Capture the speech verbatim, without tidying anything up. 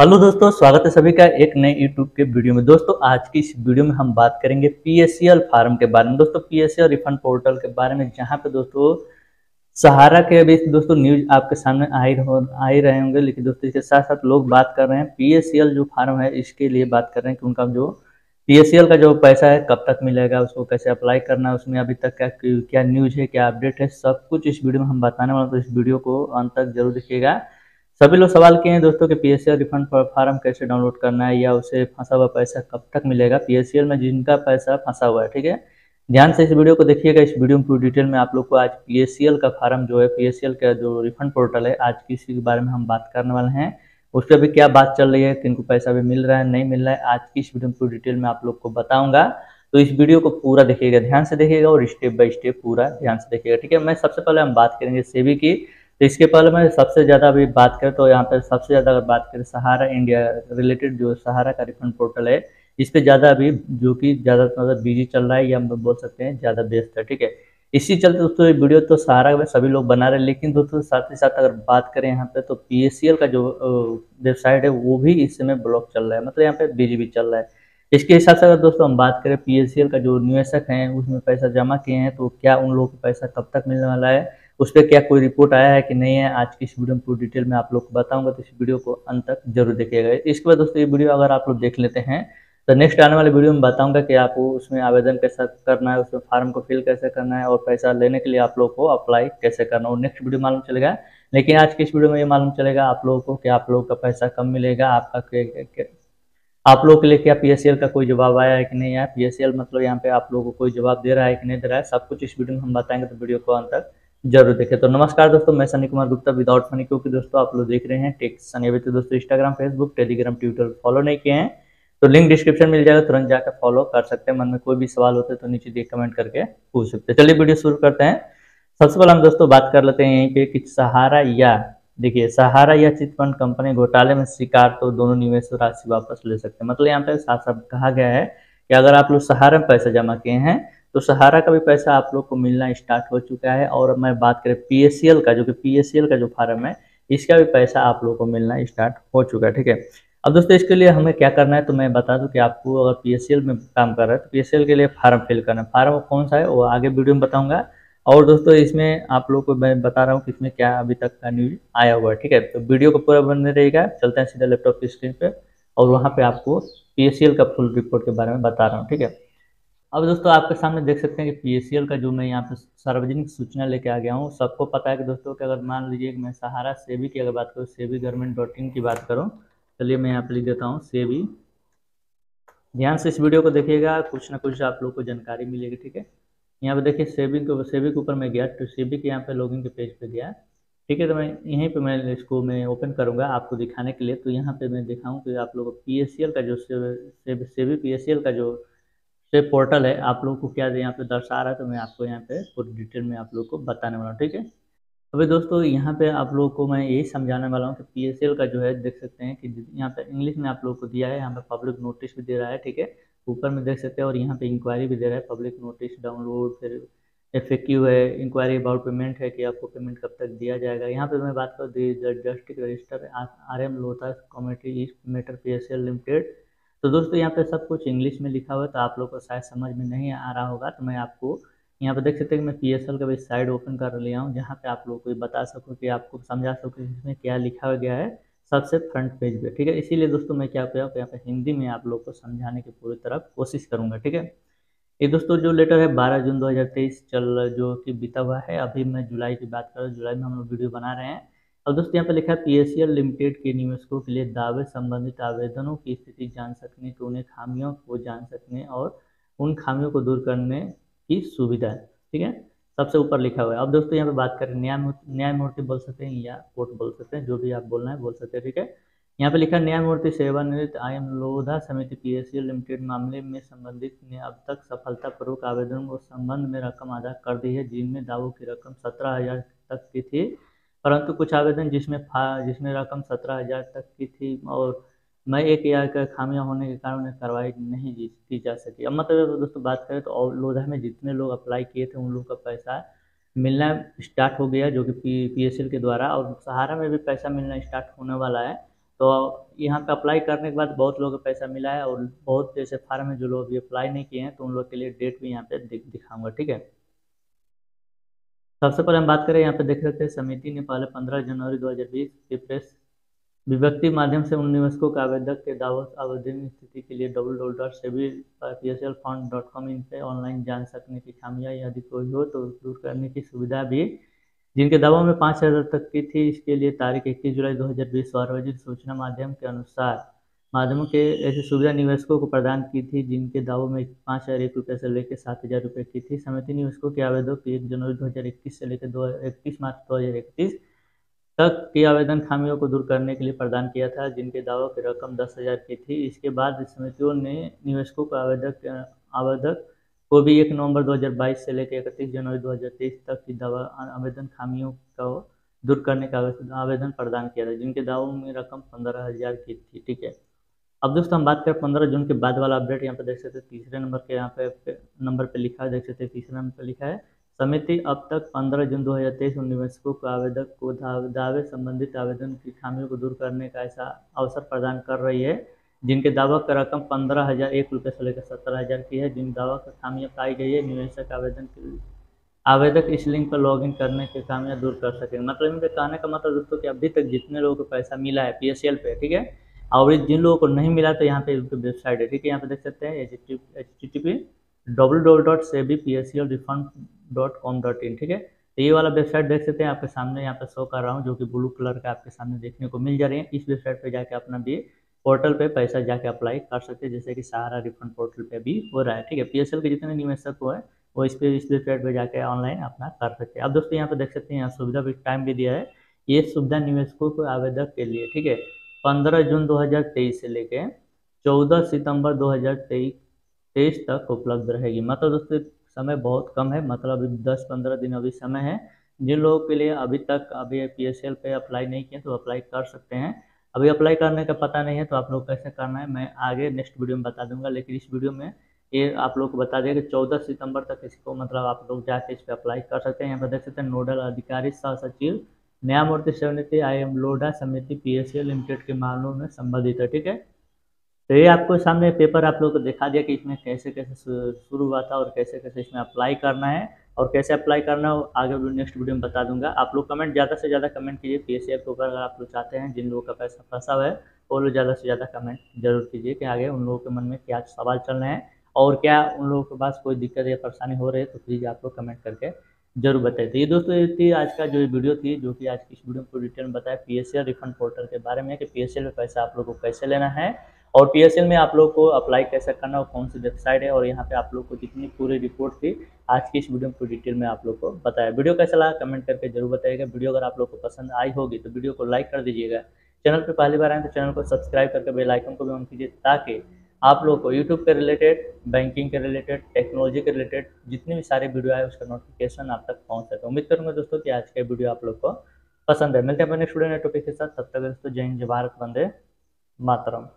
Hello दोस्तों, स्वागत है सभी का एक नए यूट्यूब के वीडियो में। दोस्तों आज की इस वीडियो में हम बात करेंगे पीएसीएल फार्म के बारे में, दोस्तों पीएसीएल रिफंड पोर्टल के बारे में, जहां पे दोस्तों सहारा के अभी दोस्तों न्यूज आपके सामने आई आई रहे होंगे। लेकिन दोस्तों इसके साथ साथ लोग बात कर रहे हैं पीएसीएल जो फार्म है इसके लिए बात कर रहे हैं कि उनका जो पीएसीएल का जो पैसा है कब तक मिलेगा, उसको कैसे अप्लाई करना है, उसमें अभी तक क्या क्या न्यूज है, क्या अपडेट है, सब कुछ इस वीडियो में हम बताने वाले हैं। तो इस वीडियो को अंत तक जरूर देखिएगा। सभी लोग सवाल किए हैं दोस्तों कि पीएसीएल रिफंड फॉर्म कैसे डाउनलोड करना है या उसे फंसा हुआ पैसा कब तक मिलेगा, पीएसीएल में जिनका पैसा फंसा हुआ है। ठीक है, ध्यान से इस वीडियो को देखिएगा। इस वीडियो में पूरी डिटेल में आप लोग को आज पीएसीएल का फार्म जो है, पीएसीएल का जो रिफंड पोर्टल है, आज की इसी के बारे में हम बात करने वाले हैं। उस पर भी क्या बात चल रही है, किनको पैसा भी मिल रहा है, नहीं मिल रहा है, आज की इस वीडियो में पूरी डिटेल में आप लोग को बताऊंगा। तो इस वीडियो को पूरा देखिएगा, ध्यान से देखिएगा और स्टेप बाय स्टेप पूरा ध्यान से देखिएगा। ठीक है, मैं सबसे पहले हम बात करेंगे सेबी की। तो इसके पहले मैं सबसे ज़्यादा अभी बात करें तो यहाँ पर सबसे ज़्यादा अगर बात करें सहारा इंडिया रिलेटेड जो सहारा का रिफंड पोर्टल है, इस पे ज़्यादा अभी जो कि ज़्यादा मतलब बिजी चल रहा है या हम बोल सकते हैं ज़्यादा व्यस्त है। ठीक है, इसी चलते दोस्तों ये वीडियो तो सहारा में सभी लोग बना रहे हैं। लेकिन दोस्तों साथ ही साथ अगर बात करें यहाँ पर तो पी एस सी एल का जो वेबसाइट है वो भी इस समय ब्लॉक चल रहा है, मतलब यहाँ पर बिजी भी चल रहा है। इसके हिसाब से अगर दोस्तों हम बात करें पी एस सी एल का जो निवेशक हैं उसमें पैसा जमा किए हैं तो क्या उन लोगों को पैसा कब तक मिलने वाला है, उस पर क्या कोई रिपोर्ट आया है कि नहीं है, आज की इस वीडियो में पूरी डिटेल में आप लोग को बताऊंगा। तो इस वीडियो को अंत तक जरूर देखिएगा। इसके बाद दोस्तों ये वीडियो अगर आप लोग देख लेते हैं तो नेक्स्ट आने वाले वीडियो में बताऊंगा कि आपको उसमें आवेदन कैसे करना है, उसमें फॉर्म को फिल कैसे करना है और पैसा लेने के लिए आप लोग को अप्लाई कैसे करना है, और नेक्स्ट वीडियो मालूम चलेगा। लेकिन आज की इस वीडियो में ये मालूम चलेगा आप लोगों को कि आप लोगों का पैसा कब मिलेगा, आपका आप लोगों के लिए क्या पीएसीएल का कोई जवाब आया है कि नहीं आया, पीएसीएल मतलब यहाँ पे आप लोगों को कोई जवाब दे रहा है कि नहीं दे रहा है, सब कुछ इस वीडियो में हम बताएंगे। तो वीडियो को अंत तक जरूर देखें। तो नमस्कार दोस्तों, मैं सनी कुमार गुप्ता विदाउट मनी, क्योंकि दोस्तों आप लोग देख रहे हैं टेक सनी। अभी तो दोस्तों Instagram, Facebook, Telegram, Twitter follow नहीं किए हैं तो लिंक डिस्क्रिप्शन मिल जाएगा, तुरंत जाकर फॉलो कर सकते हैं। मन में कोई भी सवाल होता है तो नीचे देख कमेंट करके पूछ सकते हैं। चलिए वीडियो शुरू करते हैं। सबसे पहले हम दोस्तों बात कर लेते हैं यहीं पे कि सहारा या देखिए सहारा या चिट फंड कंपनी घोटाले में शिकार तो दोनों निवेशक राशि वापस ले सकते हैं। मतलब यहाँ पे साफ साफ कहा गया है कि अगर आप लोग सहारा में पैसा जमा किए हैं तो सहारा का भी पैसा आप लोग को मिलना स्टार्ट हो चुका है। और अब मैं बात करें पीएसीएल का, जो कि पीएसीएल का जो फार्म है इसका भी पैसा आप लोग को मिलना स्टार्ट हो चुका है। ठीक है, अब दोस्तों इसके लिए हमें क्या करना है तो मैं बता दूं कि आपको अगर पीएसीएल में काम कर रहा है तो पीएसीएल के लिए फार्म फिल करना है। फार्म कौन सा है वो आगे वीडियो में बताऊँगा। और दोस्तों इसमें आप लोग को मैं बता रहा हूँ कि इसमें क्या अभी तक का न्यूज आया हुआ है। ठीक है, तो वीडियो को पूरा बने रहेगा। चलते हैं सीधा लैपटॉप की स्क्रीन पर और वहाँ पर आपको पीएसीएल का फुल रिपोर्ट के बारे में बता रहा हूँ। ठीक है, अब दोस्तों आपके सामने देख सकते हैं कि पीएसीएल का जो मैं यहाँ पे सार्वजनिक सूचना लेके आ गया हूँ। सबको पता है कि दोस्तों कि अगर मान लीजिए कि मैं सहारा सेबी की अगर बात करूँ, सेबी गवर्नमेंट डॉट इन की बात करूँ, चलिए मैं यहाँ पे लिख देता हूँ सेबी। ध्यान से इस वीडियो को देखिएगा, कुछ ना कुछ आप लोग को जानकारी मिलेगी। ठीक है, यहाँ पर देखिए सेबी को सेबी के ऊपर मैं गया तो सेबी के यहाँ पर लॉगिन के पेज पर गया। ठीक है, तो मैं यहीं पर मैं इसको मैं ओपन करूँगा आपको दिखाने के लिए। तो यहाँ पर मैं दिखाऊँ कि आप लोग पीएसीएल का जो सेबी पीएसीएल का जो ये पोर्टल है आप लोगों को क्या यहाँ पे दर्शा रहा है, तो मैं आपको यहाँ पे पूरी डिटेल में आप लोगों को बताने वाला हूँ। ठीक है, अभी दोस्तों यहाँ पे आप लोगों को मैं यही समझाने वाला हूँ कि पीएसीएल का जो है देख सकते हैं कि यहाँ पे इंग्लिश में आप लोगों को दिया है, यहाँ पे पब्लिक नोटिस भी दे रहा है। ठीक है, ऊपर में देख सकते हैं और यहाँ पे इंक्वायरी भी दे रहा है, पब्लिक नोटिस डाउनलोड, फिर एफ ए क्यू है, इंक्वायरी अबाउट पेमेंट है कि आपको पेमेंट कब तक दिया जाएगा। यहाँ पर मैं बात करूँ justice register R M Lodha committee इस मैटर पीएसीएल लिमिटेड, तो दोस्तों यहाँ पे सब कुछ इंग्लिश में लिखा हुआ है तो आप लोग को शायद समझ में नहीं आ रहा होगा। तो मैं आपको यहाँ पे देख सकते हैं कि मैं पीएसीएल का भी साइड ओपन कर लिया हूँ, जहाँ पे आप लोग को बता सकूँ कि आपको समझा सकूँ इसमें क्या लिखा गया है सबसे फ्रंट पेज पे। ठीक है, इसीलिए दोस्तों मैं क्या किया यहाँ पे हिंदी में आप लोग को समझाने की पूरी तरह कोशिश करूँगा। ठीक है, ये दोस्तों जो लेटर है बारह जून दो हज़ार तेईस चल जो कि बीता हुआ है। अभी मैं जुलाई की बात कर रहा हूँ, जुलाई में हम लोग वीडियो बना रहे हैं। अब दोस्तों यहाँ पे लिखा है पीएसीएल लिमिटेड के निवेशकों के लिए दावे संबंधित आवेदनों की स्थिति जान सकने की, उन्हें खामियों को जान सकने और उन खामियों को दूर करने की सुविधा। ठीक है, सबसे ऊपर लिखा हुआ है। अब दोस्तों यहाँ पे बात करें न्यायमूर्ति, न्यायमूर्ति बोल सकते हैं या कोर्ट बोल सकते हैं, जो भी आप बोलना है बोल सकते हैं। ठीक है, यहाँ पे लिखा न्यायमूर्ति सेवानिवृत्त आई एम लोधा समिति पीएसीएल लिमिटेड मामले में संबंधित ने अब तक सफलतापूर्वक आवेदनों को संबंध में रकम अदा कर दी है, जिनमें दावों की रकम सत्रह हजार तक की थी, परंतु कुछ आवेदन जिसमें जिसमें रकम सत्रह हजार तक की थी और मैं एक या खामियां होने के कारण उन्हें कार्रवाई नहीं की जा सकी। अब मतलब दोस्तों बात करें तो और लोधा में जितने लोग अप्लाई किए थे उन लोगों का पैसा मिलना स्टार्ट हो गया, जो कि पी पीएसीएल के द्वारा, और सहारा में भी पैसा मिलना स्टार्ट होने वाला है। तो यहाँ पे अप्लाई करने के बाद बहुत लोगों को पैसा मिला है, और बहुत जैसे फार्म है जो लोग अप्लाई नहीं किए हैं तो उन लोग के लिए डेट भी यहाँ पे दिखाऊंगा, ठीक है। सबसे पहले हम बात करें, यहाँ पे देख सकते हैं समिति ने पहले पंद्रह जनवरी दो हज़ार बीस के प्रेस विज्ञप्ति माध्यम से उन निवेशकों के आवेदक के दावों आवेदन स्थिति के लिए W W dot SEBI PACL fund dot com in पर ऑनलाइन जान सकने की खामियां यदि कोई हो तो दूर करने की सुविधा भी, जिनके दावों में पाँच हज़ार तक की थी, इसके लिए तारीख इक्कीस जुलाई दो हज़ार बीस सार्वजनिक सूचना माध्यम के अनुसार माध्यमों के ऐसी सुविधा निवेशकों को प्रदान की थी जिनके दावों में पाँच हज़ार एक रुपये से लेकर सात हज़ार रुपये की थी। समिति निवेशकों के आवेदों की एक जनवरी दो हज़ार इक्कीस से लेकर दो इक्कीस मार्च दो हज़ार इक्कीस तक की आवेदन खामियों को दूर करने के लिए प्रदान किया था जिनके दावों की रकम दस हज़ार की थी। इसके बाद समितियों ने निवेशकों को आवेदक आवेदक को भी एक नवंबर दो हज़ार बाईस से लेकर इकतीस जनवरी दो हज़ार तेईस तक की दावा आवेदन खामियों को दूर करने का आवेदन प्रदान किया था जिनके दावों में रकम पंद्रह हज़ार की थी, ठीक है। अब दोस्तों हम बात करें पंद्रह जून के बाद वाला अपडेट, यहाँ पे देख सकते हैं तीसरे नंबर के यहाँ पे नंबर पे लिखा है, देख सकते हैं तीसरे नंबर पर लिखा है समिति अब तक पंद्रह जून दो हज़ार तेईस उन निवेशकों को आवेदक को दावे संबंधित आवेदन की खामियों को दूर करने का ऐसा अवसर प्रदान कर रही है जिनके दावा का रकम पंद्रह हज़ार एक रुपये से लेकर सत्रह हज़ार की है। जिन दावा का खामियां पाई गई है निवेशक आवेदन के आवेदक इस लिंक पर लॉगिन करने के खामियां दूर कर सकेंगे। मतलब इनके कहने का मतलब दोस्तों कि अभी तक जितने लोगों को पैसा मिला है पी ए सी एल पे, ठीक है, और जिन लोगों को नहीं मिला तो यहाँ पे उनकी वेबसाइट है, ठीक है। यहाँ पे देख सकते हैं H T T P W W W dot SEBI P A C L refund dot com dot in, ठीक है। तो ये वाला वेबसाइट देख सकते हैं आपके सामने, यहाँ पे शो कर रहा हूँ, जो कि ब्लू कलर का आपके सामने देखने को मिल जा रही है। इस वेबसाइट पर जाके अपना भी पोर्टल पे पैसा जाके अप्लाई कर सकते हैं, जैसे कि सहारा रिफंड पोर्टल पे भी हो रहा है, ठीक है। पी एस एल के जितने निवेशक हुए वो इस पे इस वेबसाइट पे जाके ऑनलाइन अपना कर सकते हैं। अब दोस्तों यहाँ पे देख सकते हैं, यहाँ सुविधा भी टाइम भी दिया है, ये सुविधा निवेशकों को आवेदक के लिए, ठीक है, पंद्रह जून दो हज़ार तेईस से लेके चौदह सितम्बर दो हज़ार तेईस तेईस तक उपलब्ध रहेगी। मतलब दोस्तों समय बहुत कम है, मतलब अभी दस पंद्रह दिन अभी समय है। जिन लोगों के लिए अभी तक अभी पी एस एल पे अप्लाई नहीं किया तो अप्लाई कर सकते हैं। अभी अप्लाई करने का पता नहीं है तो आप लोग कैसे करना है मैं आगे नेक्स्ट वीडियो में बता दूंगा, लेकिन इस वीडियो में ये आप लोग को बता दें कि चौदह सितंबर तक इसको मतलब आप लोग जाके इस पर अप्लाई कर सकते हैं। यहाँ पर देख सकते हैं नोडल अधिकारी सह सचिव न्यायमूर्ति समिति आर एम लोढ़ा समिति P A C L limited के मामलों में संबंधित है, ठीक है। तो ये आपको सामने पेपर आप लोग को दिखा दिया कि इसमें कैसे कैसे शुरू हुआ था और कैसे कैसे इसमें अप्लाई करना है, और कैसे अप्लाई करना हो आगे नेक्स्ट वीडियो में बता दूंगा। आप लोग कमेंट ज़्यादा से ज़्यादा कमेंट कीजिए पी ए सी एल के ऊपर, अगर आप लोग चाहते हैं जिन लोगों का पैसा फंसा हुआ है वो लोग ज़्यादा से ज़्यादा कमेंट जरूर कीजिए कि आगे उन लोगों के मन में क्या सवाल चल रहे हैं और क्या उन लोगों के पास कोई दिक्कत या परेशानी हो रही है, तो प्लीज़ आप लोग कमेंट करके जरूर बताइए। तो ये दोस्तों ये थी आज का जो वीडियो थी, जो कि आज की इस वीडियो में पूरी डिटेल में बताया P A C L refund portal के बारे में कि पी ए सी एल में पैसा आप लोग को कैसे लेना है और पी एस एल में आप लोग को अप्लाई कैसे करना हो, कौन सी वेबसाइट है, और यहाँ पे आप लोग को जितनी पूरी रिपोर्ट थी आज की इस वीडियो में पूरी डिटेल में आप लोग को बताया। वीडियो कैसा लगा कमेंट करके जरूर बताइएगा। वीडियो अगर आप लोग को पसंद आई होगी तो वीडियो को लाइक कर दीजिएगा। चैनल पे पहली बार आए तो चैनल को सब्सक्राइब करके बेल आइकन को भी ऑन कीजिए ताकि आप लोग को यूट्यूब के रिलेटेड, बैंकिंग के रिलेटेड, टेक्नोलॉजी के रिलेटेड जितने भी सारे वीडियो आए उसका नोटिफिकेशन आप तक पहुँच सके। उम्मीद करूँगा दोस्तों कि आज का वीडियो आप लोग को पसंद है। मिलते हैं अपने स्टूडेंट टॉपिक के साथ, तब तक दोस्तों जय हिंद, जय भारत, वंदे मातरम।